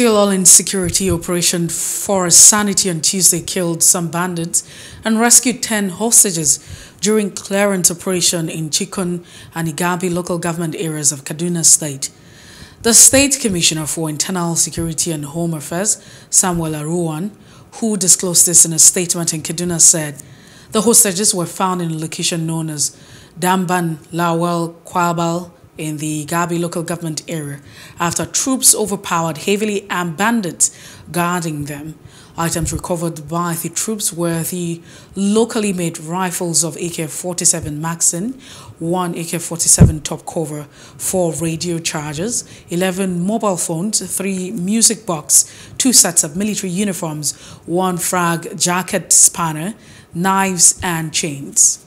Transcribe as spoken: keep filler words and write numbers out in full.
still all insecurity, Operation Forest Sanity on Tuesday killed some bandits and rescued ten hostages during clearance operation in Chikun and Igabi local government areas of Kaduna State. The State Commissioner for Internal Security and Home Affairs, Samuel Aruwan, who disclosed this in a statement in Kaduna, said the hostages were found in a location known as Damban, Lawell, Kwabal, in the Gabi local government area after troops overpowered heavily armed bandits guarding them. Items recovered by the troops were the locally made rifles of A K forty-seven Maxim, one A K forty-seven top cover, four radio chargers, eleven mobile phones, three music boxes, two sets of military uniforms, one frag jacket spanner, knives and chains.